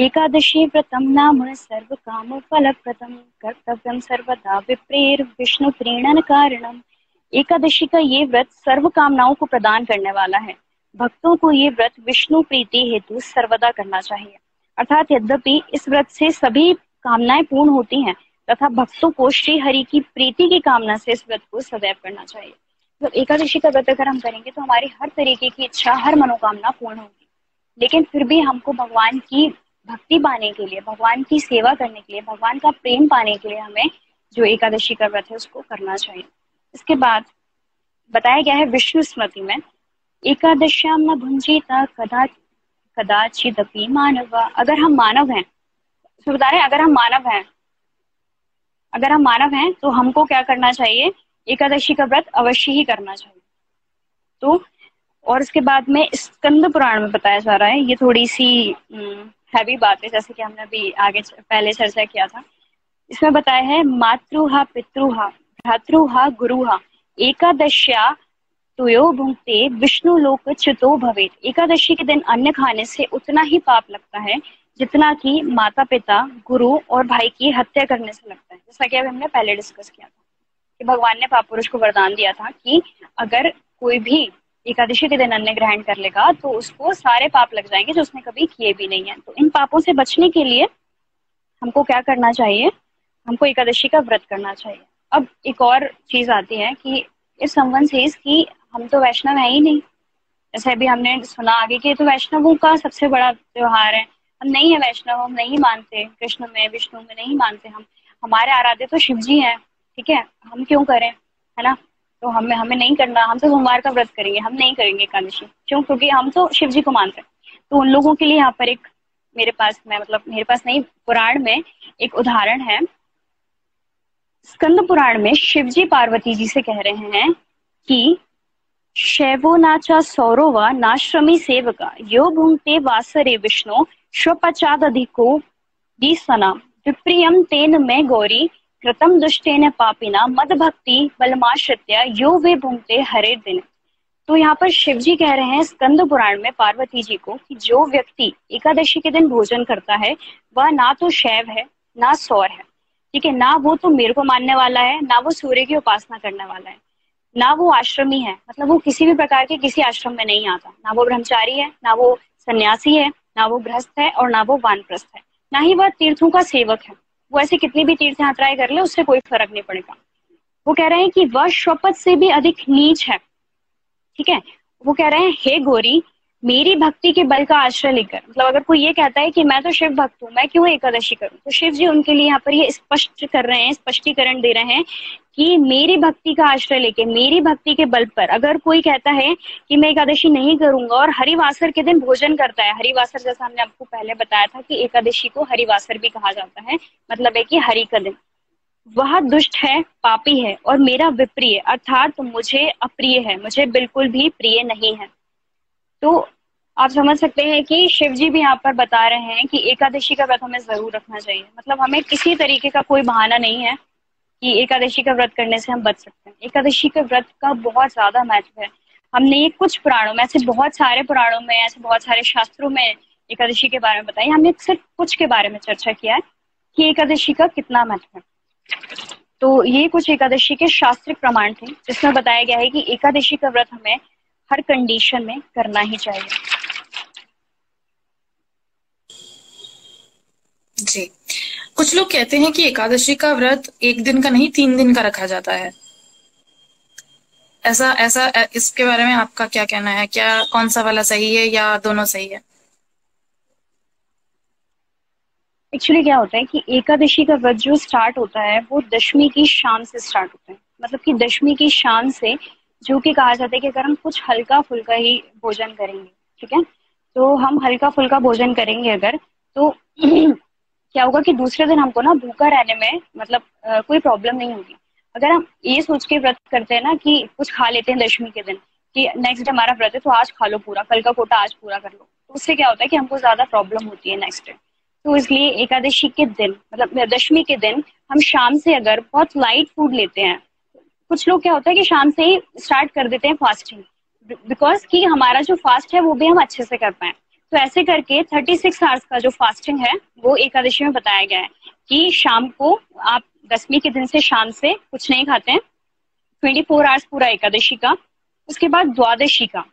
एकादशी व्रतम नाम सर्व काम फल प्रदम कर्तव्यम सर्वदा विप्रेर विष्णु प्रेरणन कारणम। एकादशी का ये व्रत सर्व कामनाओं को प्रदान करने वाला है। भक्तों को ये व्रत विष्णु प्रीति हेतु सर्वदा करना चाहिए। अर्थात यद्यपि इस व्रत से सभी कामनाएं पूर्ण होती हैं, तथा भक्तों को श्री हरि की प्रीति की कामना से इस व्रत को सदैव करना चाहिए। जब एकादशी का व्रत अगर हम करेंगे तो हमारी हर तरीके की इच्छा, हर मनोकामना पूर्ण होगी। लेकिन फिर भी हमको भगवान की भक्ति पाने के लिए, भगवान की सेवा करने के लिए, भगवान का प्रेम पाने के लिए हमें जो एकादशी का व्रत है उसको करना चाहिए। इसके बाद बताया गया है विष्णु स्मृति में, एकादश्याम न भुंजीता कदा कदाचिदपि मानव। अगर हम मानव हैं, तो बता रहे हैं अगर हम मानव हैं अगर हम मानव हैं तो हमको क्या करना चाहिए, एकादशी का व्रत अवश्य ही करना चाहिए। तो और उसके बाद में स्कंद पुराण में बताया जा रहा है, ये थोड़ी सी हैवी बात है, जैसे कि हमने अभी आगे पहले चर्चा किया था। इसमें बताया है मातृहा पितृहा भ्रातृहा गुरुहा एकादश्या तुयो भुंक्ते विष्णु लोक चितो भवेत। एकादशी के दिन अन्न खाने से उतना ही पाप लगता है जितना कि माता पिता, गुरु और भाई की हत्या करने से लगता है। जैसा कि अभी हमने पहले डिस्कस किया था कि भगवान ने पाप पुरुष को वरदान दिया था कि अगर कोई भी एकादशी के दिन अन्न ग्रहण कर लेगा तो उसको सारे पाप लग जाएंगे जो उसने कभी किए भी नहीं है। तो इन पापों से बचने के लिए हमको क्या करना चाहिए, हमको एकादशी का व्रत करना चाहिए। अब एक और चीज आती है कि इफ समवन सेज कि हम तो वैष्णव है ही नहीं, जैसे अभी हमने सुना आगे कि तो वैष्णवों का सबसे बड़ा त्योहार है, हम नहीं है वैष्णव, हम नहीं मानते कृष्ण में, विष्णु में नहीं मानते हम, हमारे आराध्य तो शिव जी है, ठीक है, हम क्यों करें, है ना, तो हमें हमें नहीं करना, हम तो सोमवार का व्रत करेंगे, हम नहीं करेंगे एकादशी, क्यों, क्योंकि हम तो शिव जी को मानते हैं। तो उन लोगों के लिए यहाँ पर एक मेरे पास मैं मतलब मेरे पास नहीं पुराण में एक उदाहरण है, स्कंद पुराण में शिव जी पार्वती जी से कह रहे हैं कि शैवो नाचा सौरो व नाश्रमी सेवका यो भुंगते वासरे विष्णु स्वपचादधिको दिसना विप्रियम तेन में गौरी कृतम दुष्टेन पापिना मद भक्ति बलमाश्रित्या यो वे भुंगते हरे दिन। तो यहाँ पर शिव जी कह रहे हैं स्कंद पुराण में पार्वती जी को कि जो व्यक्ति एकादशी के दिन भोजन करता है वह ना तो शैव है ना सौर है, ठीक है, ना वो तो मेरे को मानने वाला है, ना वो सूर्य की उपासना करने वाला है, ना वो आश्रमी है, मतलब वो किसी भी प्रकार के किसी आश्रम में नहीं आता, ना वो ब्रह्मचारी है, ना वो सन्यासी है, ना वो गृहस्थ है और ना वो वानप्रस्थ है, ना ही वह तीर्थों का सेवक है। वो ऐसे कितनी भी तीर्थ यात्राएं कर ले उससे कोई फर्क नहीं पड़ेगा। वो कह रहे हैं कि वह शपथ से भी अधिक नीच है, ठीक है। वो कह रहे हैं हे गौरी, मेरी भक्ति के बल का आश्रय लेकर, मतलब अगर कोई ये कहता है कि मैं तो शिव भक्त हूँ, मैं क्यों एकादशी करूँ, तो शिव जी उनके लिए यहाँ पर ये स्पष्ट कर रहे हैं, स्पष्टीकरण दे रहे हैं कि मेरी भक्ति का आश्रय लेके, मेरी भक्ति के बल पर अगर कोई कहता है कि मैं एकादशी नहीं करूंगा और हरिवासर के दिन भोजन करता है, हरिवासर जैसा हमने आपको पहले बताया था कि एकादशी को हरिवासर भी कहा जाता है, मतलब है कि हरि का दिन, वह दुष्ट है, पापी है और मेरा विप्रिय अर्थात मुझे अप्रिय है, मुझे बिल्कुल भी प्रिय नहीं है। तो आप समझ सकते हैं कि शिव जी भी यहाँ पर बता रहे हैं कि एकादशी का व्रत हमें जरूर रखना चाहिए, मतलब हमें किसी तरीके का कोई बहाना नहीं है कि एकादशी का व्रत करने से हम बच सकते हैं। एकादशी के व्रत का बहुत ज्यादा महत्व है। हमने ये कुछ पुराणों में, ऐसे बहुत सारे पुराणों में, ऐसे बहुत सारे शास्त्रों में एकादशी के बारे में बताया, हमने सिर्फ कुछ के बारे में चर्चा किया है कि एकादशी का कितना महत्व है। तो ये कुछ एकादशी के शास्त्रीय प्रमाण थे जिसमें बताया गया है कि एकादशी का व्रत हमें हर कंडीशन में करना ही चाहिए। जी, कुछ लोग कहते हैं कि एकादशी का व्रत एक दिन का नहीं तीन दिन का रखा जाता है, ऐसा ऐसा इसके बारे में आपका क्या कहना है, क्या कौन सा वाला सही है या दोनों सही है? एक्चुअली क्या होता है कि एकादशी का व्रत जो स्टार्ट होता है वो दशमी की शाम से स्टार्ट होता है, मतलब कि दशमी की शाम से, जो कि कहा जाता है कि अगर हम कुछ हल्का फुल्का ही भोजन करेंगे, ठीक है, तो हम हल्का फुल्का भोजन करेंगे अगर, तो क्या होगा कि दूसरे दिन हमको ना भूखा रहने में मतलब आ, कोई प्रॉब्लम नहीं होगी। अगर हम ये सोच के व्रत करते हैं ना कि कुछ खा लेते हैं दशमी के दिन कि नेक्स्ट डे हमारा व्रत है तो आज खा लो पूरा, कल का कोटा आज पूरा कर लो, तो उससे क्या होता है कि हमको ज्यादा प्रॉब्लम होती है नेक्स्ट डे। तो इसलिए एकादशी के दिन मतलब दशमी के दिन हम शाम से अगर बहुत लाइट फूड लेते हैं, कुछ लोग क्या होता है कि शाम से ही स्टार्ट कर देते हैं फास्टिंग बिकॉज कि हमारा जो फास्ट है वो भी हम अच्छे से कर पाए। तो ऐसे करके छत्तीस आवर्स का जो फास्टिंग है वो एकादशी में बताया गया है कि शाम को आप दसवीं के दिन से शाम से कुछ नहीं खाते हैं, चौबीस आवर्स पूरा एकादशी का। उसके बाद द्वादशी का,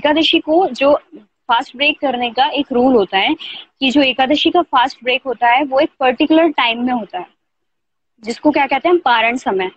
एकादशी को जो फास्ट ब्रेक करने का एक रूल होता है कि जो एकादशी का फास्ट ब्रेक होता है वो एक पर्टिकुलर टाइम में होता है जिसको क्या कहते हैं पारण समय,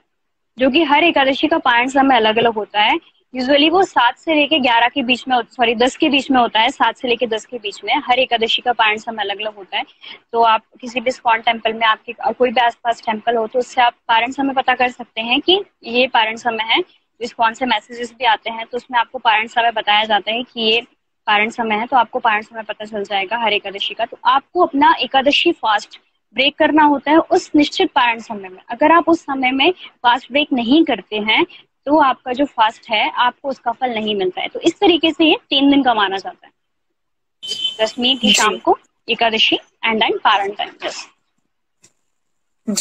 जो कि हर एकादशी का पारण समय अलग अलग होता है। यूजुअली वो सात से लेके ग्यारह के बीच में, सॉरी दस के बीच में होता है, सात से लेके दस के बीच में हर एकादशी का पारण समय अलग अलग होता है। तो आप किसी भी इस्कॉन टेम्पल में आपके कोई भी आसपास टेम्पल हो तो उससे आप पारण समय पता कर सकते हैं कि ये पारण समय है। इस्कॉन से मैसेजेस भी आते हैं तो उसमें आपको पारण समय बताया जाता है कि ये पारण समय है, तो आपको पारण समय पता चल जाएगा हर एकादशी का। तो आपको अपना एकादशी फास्ट ब्रेक करना होता है उस निश्चित पारण समय में। अगर आप उस समय में फास्ट ब्रेक नहीं करते हैं तो आपका जो फास्ट है आपको उसका फल नहीं मिलता है। तो इस तरीके से ये तीन दिन का माना जाता है, दसवीं की शाम को एकादशी एंड एंड पारण टाइम।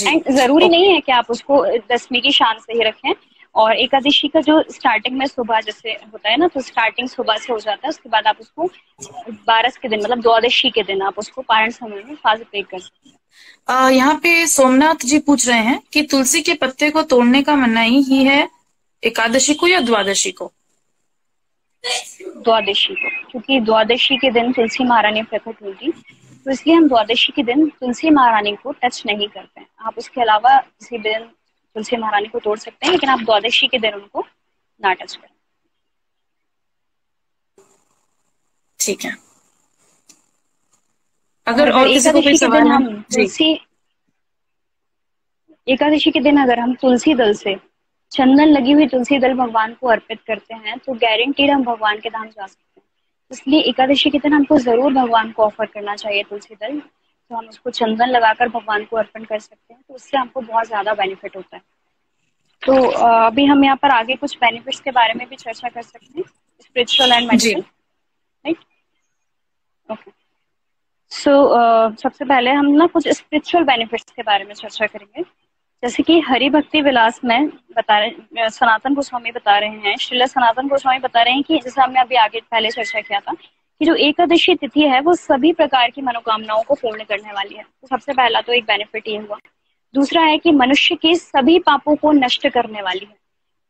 एंड जरूरी नहीं है कि आप उसको दसवीं की शाम से ही रखें, और एकादशी का जो स्टार्टिंग में सुबह जैसे होता है ना, तो स्टार्टिंग सुबह से हो जाता है, उसके बाद आप उसको बारस के दिन मतलब द्वादशी के दिन आप उसको पारण समय में फास्ट ब्रेक कर सकते हैं। आ, यहाँ पे सोमनाथ जी पूछ रहे हैं कि तुलसी के पत्ते को तोड़ने का मनाही ही है एकादशी को या द्वादशी को? द्वादशी को, क्योंकि द्वादशी के दिन तुलसी महारानी प्रकट हुई थी, तो इसलिए हम द्वादशी के दिन तुलसी महारानी को टच नहीं करते हैं। आप उसके अलावा किसी भी दिन तुलसी महारानी को तोड़ सकते हैं, लेकिन आप द्वादशी के दिन उनको ना टच करें। ठीक है, अगर और एकादशी के दिन हम तुलसी एकादशी के दिन अगर हम तुलसी दल से चंदन लगी हुई तुलसी दल भगवान को अर्पित करते हैं तो गारंटीड हम भगवान के धाम जा सकते हैं। इसलिए एकादशी के दिन हमको जरूर भगवान को ऑफर करना चाहिए तुलसी दल, तो हम उसको चंदन लगाकर भगवान को अर्पण कर सकते हैं, तो उससे हमको बहुत ज्यादा बेनिफिट होता है। तो अभी हम यहाँ पर आगे कुछ बेनिफिट्स के बारे में भी चर्चा कर सकते हैं, spiritual and medical, right? Okay, so so, uh, सबसे पहले हम ना कुछ स्पिरिचुअल बेनिफिट्स के बारे में चर्चा करेंगे। जैसे कि हरिभक्ति विलास में बता रहे सनातन गोस्वामी बता रहे हैं, श्रील सनातन गोस्वामी बता रहे हैं कि जैसे हमने अभी आगे पहले चर्चा किया था कि जो एकादशी तिथि है वो सभी प्रकार की मनोकामनाओं को पूर्ण करने वाली है। तो सबसे पहला तो एक बेनिफिट ये हुआ। दूसरा है कि मनुष्य के सभी पापों को नष्ट करने वाली है।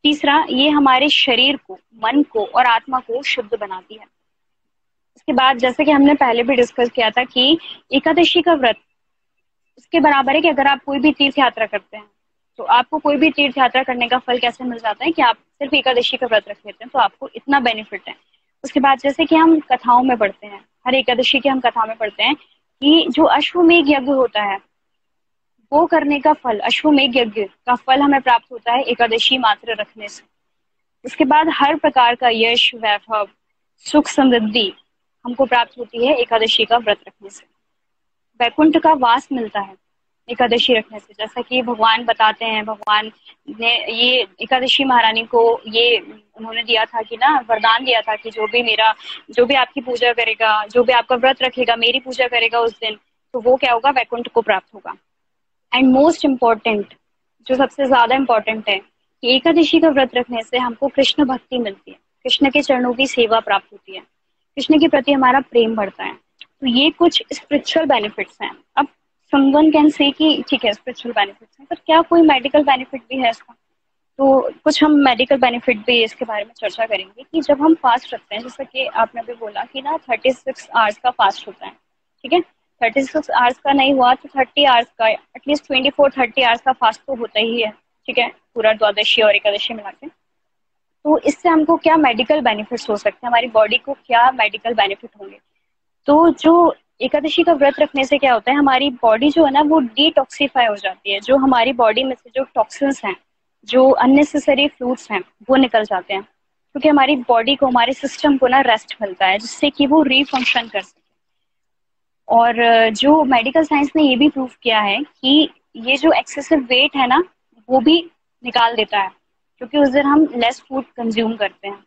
तीसरा, ये हमारे शरीर को, मन को और आत्मा को शुद्ध बनाती है। इसके बाद जैसे कि हमने पहले भी डिस्कस किया था कि एकादशी का व्रत इसके बराबर है कि अगर आप कोई भी तीर्थ यात्रा करते हैं तो आपको कोई भी तीर्थ यात्रा करने का फल कैसे मिल जाता है कि आप सिर्फ एकादशी का व्रत रख लेते हैं, तो आपको इतना बेनिफिट है। उसके बाद जैसे कि हम कथाओं में पढ़ते हैं, हर एकादशी की हम कथा में पढ़ते हैं कि जो अश्वमेघ यज्ञ होता है वो करने का फल, अश्वमेघ यज्ञ का फल हमें प्राप्त होता है एकादशी मात्र रखने से। उसके बाद हर प्रकार का यश, वैभव, सुख, समृद्धि हमको प्राप्त होती है एकादशी का व्रत रखने से। वैकुंठ का वास मिलता है एकादशी रखने से, जैसा कि भगवान बताते हैं, भगवान ने ये एकादशी महारानी को ये उन्होंने दिया था कि ना वरदान दिया था कि जो भी मेरा जो भी आपकी पूजा करेगा, जो भी आपका व्रत रखेगा, मेरी पूजा करेगा उस दिन, तो वो क्या होगा, वैकुंठ को प्राप्त होगा। एंड मोस्ट इम्पॉर्टेंट, जो सबसे ज्यादा इम्पोर्टेंट है कि एकादशी का व्रत रखने से हमको कृष्ण भक्ति मिलती है, कृष्ण के चरणों की सेवा प्राप्त होती है, कृष्ण के प्रति हमारा प्रेम बढ़ता है। तो ये कुछ स्पिरिचुअल बेनिफिट्स हैं। अब समवन कैन से कि ठीक है स्पिरिचुअल बेनिफिट्स हैं, पर क्या कोई मेडिकल बेनिफिट भी है इसका? तो कुछ हम मेडिकल बेनिफिट भी इसके बारे में चर्चा करेंगे कि जब हम फास्ट रखते हैं, जैसा कि आपने भी बोला कि ना थर्टी सिक्स आवर्स का फास्ट होता है, ठीक है, थर्टी सिक्स आवर्स का नहीं हुआ तो थर्टी आवर्स का, at least twenty four thirty hours का फास्ट तो होता ही है, ठीक है, पूरा द्वादशी और एकादशी मिला के। तो इससे हमको क्या मेडिकल बेनिफिट्स हो सकते हैं, हमारी बॉडी को क्या मेडिकल बेनिफिट होंगे? तो जो एकादशी का व्रत रखने से क्या होता है, हमारी बॉडी जो है ना वो डिटॉक्सीफाई हो जाती है, जो हमारी बॉडी में से जो टॉक्सिन्स हैं, जो अननेसेसरी फ्लूइड्स हैं वो निकल जाते हैं, क्योंकि हमारी बॉडी को, हमारे सिस्टम को ना रेस्ट मिलता है जिससे कि वो रीफंक्शन कर सके। और जो मेडिकल साइंस ने ये भी प्रूव किया है कि ये जो एक्सेसिव वेट है ना वो भी निकाल देता है, क्योंकि उस दिन हम लेस फूड कंज्यूम करते हैं।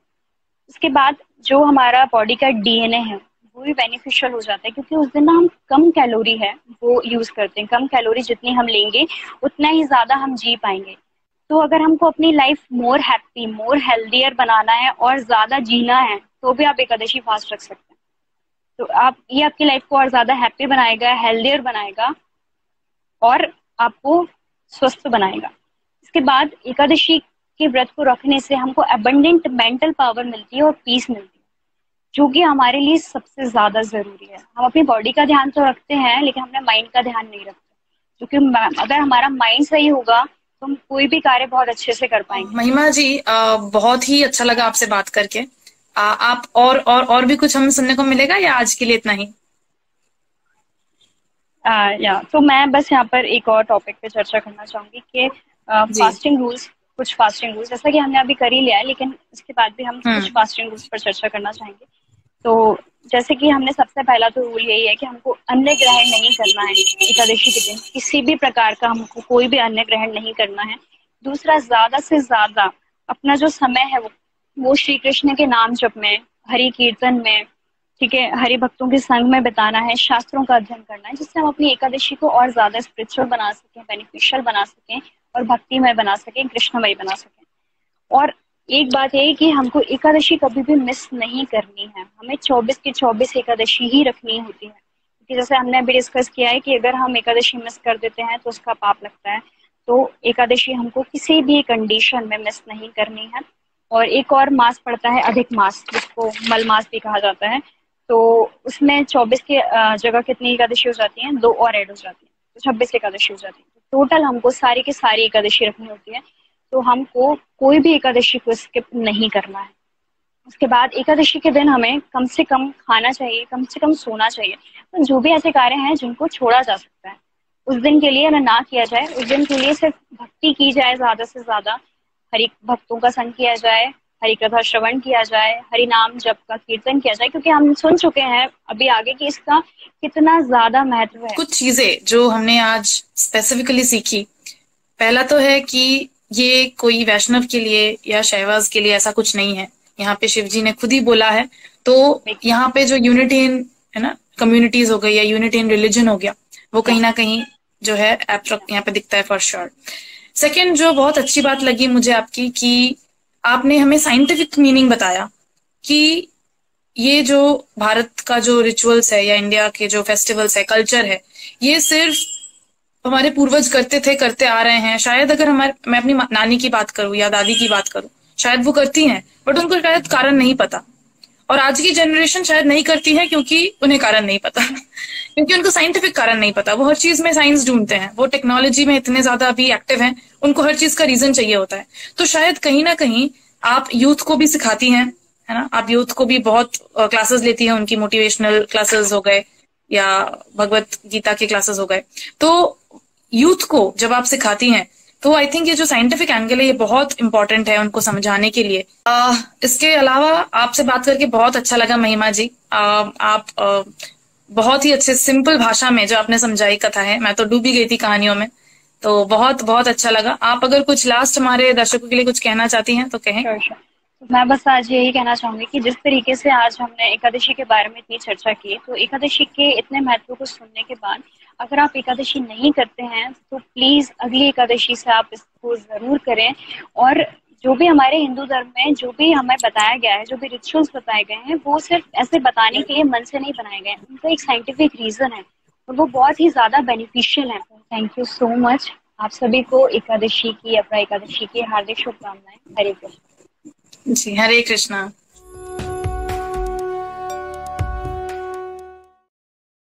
उसके बाद जो हमारा बॉडी का डीएनए है वो भी बेनिफिशियल हो जाता है, क्योंकि उस दिन ना हम कम कैलोरी है वो यूज करते हैं। कम कैलोरी जितनी हम लेंगे उतना ही ज्यादा हम जी पाएंगे। तो अगर हमको अपनी life more happy, more healthier बनाना है और ज्यादा जीना है तो भी आप एकादशी फास्ट रख सकते हैं। तो आप ये आपकी लाइफ को और ज्यादा हैप्पी बनाएगा, हेल्दियर बनाएगा और आपको स्वस्थ बनाएगा। इसके बाद एकादशी के व्रत को रखने से हमको अबंडेंट मेंटल पावर मिलती है और पीस मिलती है, जो कि हमारे लिए सबसे ज्यादा जरूरी है। हम अपनी बॉडी का ध्यान तो रखते हैं लेकिन हमने माइंड का ध्यान नहीं रखते, क्योंकि अगर हमारा माइंड सही होगा तो हम कोई भी कार्य बहुत अच्छे से कर पाएंगे। महिमा जी आ, बहुत ही अच्छा लगा आपसे बात करके। आ, आप और और और भी कुछ हमें सुनने को मिलेगा या आज के लिए इतना ही? आ, या तो मैं बस यहाँ पर एक और टॉपिक पे चर्चा करना चाहूंगी कि फास्टिंग रूल्स, कुछ फास्टिंग रूल्स जैसा कि हमने अभी कर ही लिया है, लेकिन इसके बाद भी हम कुछ फास्टिंग रूल्स पर चर्चा करना चाहेंगे। तो जैसे कि हमने सबसे पहला तो रूल यही है कि हमको अन्न ग्रहण नहीं करना है एकादशी के दिन, किसी भी प्रकार का हमको कोई भी अन्न ग्रहण नहीं करना है। दूसरा, ज्यादा से ज्यादा अपना जो समय है वो वो श्री कृष्ण के नाम जप में, हरि कीर्तन में, ठीक है, हरि भक्तों के संग में बिताना है, शास्त्रों का अध्ययन करना है, जिससे हम अपनी एकादशी को और ज्यादा स्पिरिचुअल बना सकें, बेनिफिशियल बना सकें और भक्तिमय बना सकें, कृष्णमय बना सकें। और एक बात यही कि हमको एकादशी कभी भी मिस नहीं करनी है, हमें चौबीस की चौबीस एकादशी ही रखनी होती है, क्योंकि जैसे हमने अभी डिस्कस किया है कि अगर हम एकादशी मिस कर देते हैं तो उसका पाप लगता है। तो एकादशी हमको किसी भी कंडीशन में मिस नहीं करनी है। और एक और मास पड़ता है अधिक मास, जिसको मल मास भी कहा जाता है, तो उसमें चौबीस के जगह कितनी एकादशी हो जाती है? दो और ऐड हो जाती है, तो छब्बीस एकादशी हो जाती है। टोटल हमको सारी की सारी एकादशी रखनी होती है, तो हमको कोई भी एकादशी को स्किप नहीं करना है। उसके बाद एकादशी के दिन हमें कम से कम खाना चाहिए, कम से कम सोना चाहिए। तो जो भी ऐसे कार्य हैं जिनको छोड़ा जा सकता है उस दिन के लिए ना ना किया जाए। उस दिन के लिए सिर्फ भक्ति की जाए, ज्यादा से ज्यादा हरि भक्तों का संग किया जाए, हरि कथा श्रवण किया जाए, हरि नाम जप का कीर्तन किया जाए, क्योंकि हम सुन चुके हैं अभी आगे कि इसका कितना ज्यादा महत्व है। कुछ चीजें जो हमने आज स्पेसिफिकली सीखी, पहला तो है कि ये कोई वैष्णव के लिए या शैवाज के लिए ऐसा कुछ नहीं है, यहाँ पे शिव जी ने खुद ही बोला है। तो यहाँ पे जो यूनिटी इन है ना कम्युनिटीज हो गई या यूनिटी इन रिलीजन हो गया, वो कहीं ना कहीं जो है एब्स्ट्रैक्ट यहाँ पे दिखता है फॉर श्योर। सेकेंड जो बहुत अच्छी बात लगी मुझे आपकी कि आपने हमें साइंटिफिक मीनिंग बताया कि ये जो भारत का जो रिचुअल्स है या इंडिया के जो फेस्टिवल्स है, कल्चर है, ये सिर्फ हमारे पूर्वज करते थे, करते आ रहे हैं। शायद अगर हमारे मैं अपनी नानी की बात करूं या दादी की बात करूं, शायद वो करती हैं बट उनको शायद कारण नहीं पता, और आज की जनरेशन शायद नहीं करती है क्योंकि उन्हें कारण नहीं पता क्योंकि उनको साइंटिफिक कारण नहीं पता। वो हर चीज में साइंस ढूंढते हैं, वो टेक्नोलॉजी में इतने ज्यादा अभी एक्टिव हैं, उनको हर चीज का रीजन चाहिए होता है। तो शायद कहीं ना कहीं आप यूथ को भी सिखाती हैं, है ना, आप यूथ को भी बहुत क्लासेस लेती हैं, उनकी मोटिवेशनल क्लासेस हो गए या भगवत गीता के क्लासेस हो गए। तो यूथ को जब आप सिखाती हैं तो आई थिंक ये जो साइंटिफिक एंगल है ये बहुत इंपॉर्टेंट है उनको समझाने के लिए। आ, इसके अलावा आपसे बात करके बहुत अच्छा लगा महिमा जी। आ, आप आ, बहुत ही अच्छे सिंपल भाषा में जो आपने समझाई कथा है, मैं तो डूबी गई थी कहानियों में, तो बहुत बहुत अच्छा लगा। आप अगर कुछ लास्ट हमारे दर्शकों के लिए कुछ कहना चाहती हैं तो कहें। Sure, sure. मैं बस आज यही कहना चाहूंगी कि जिस तरीके से आज हमने एकादशी के बारे में इतनी चर्चा की, तो एकादशी के इतने महत्व को सुनने के बाद अगर आप एकादशी नहीं करते हैं तो प्लीज अगली एकादशी से आप इसको जरूर करें। और जो भी हमारे हिंदू धर्म में जो भी हमें बताया गया है, जो भी रिचुअल्स बताए गए हैं, वो सिर्फ ऐसे बताने के लिए मन से नहीं बनाए गए हैं, उनका एक साइंटिफिक रीजन है और वो बहुत ही ज्यादा बेनिफिशियल है। Thank you so much. आप सभी को एकादशी की, अपरा एकादशी की हार्दिक शुभकामनाएं। हरे कृष्ण जी, हरे कृष्णा।